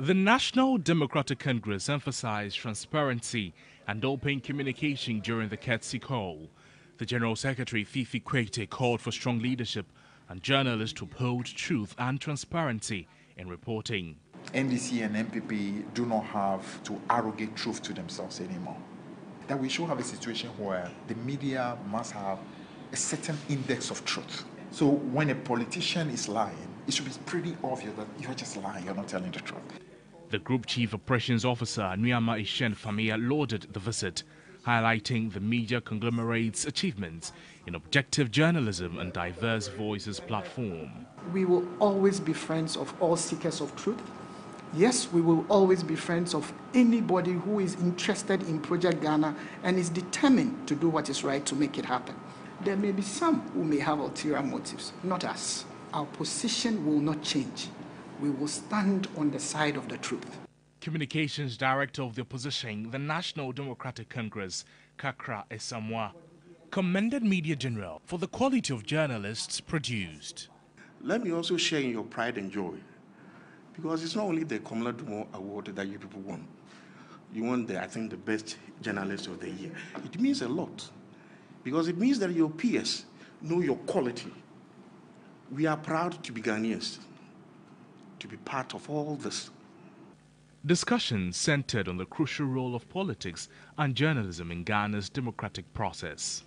The National Democratic Congress emphasized transparency and open communication during the Ketsi call. The General Secretary, Fifi Kwete, called for strong leadership and journalists to uphold truth and transparency in reporting. NDC and MPP do not have to arrogate truth to themselves anymore. That we should have a situation where the media must have a certain index of truth. So when a politician is lying, it should be pretty obvious that you're just lying, you're not telling the truth. The Group Chief Operations Officer, Nuamah Eshun-Famiyeh, lauded the visit, highlighting the media conglomerate's achievements in objective journalism and diverse voices platform. We will always be friends of all seekers of truth. Yes, we will always be friends of anybody who is interested in Project Ghana and is determined to do what is right to make it happen. There may be some who may have ulterior motives, not us. Our position will not change. We will stand on the side of the truth. Communications Director of the Opposition, the National Democratic Congress, Kakra Esamwa, commended Media General for the quality of journalists produced. Let me also share in your pride and joy, because it's not only the Komla Dumor award that you people won. You won the, I think, the best journalist of the year. It means a lot, because it means that your peers know your quality. We are proud to be Ghanaians, to be part of all this. Discussions centered on the crucial role of politics and journalism in Ghana's democratic process.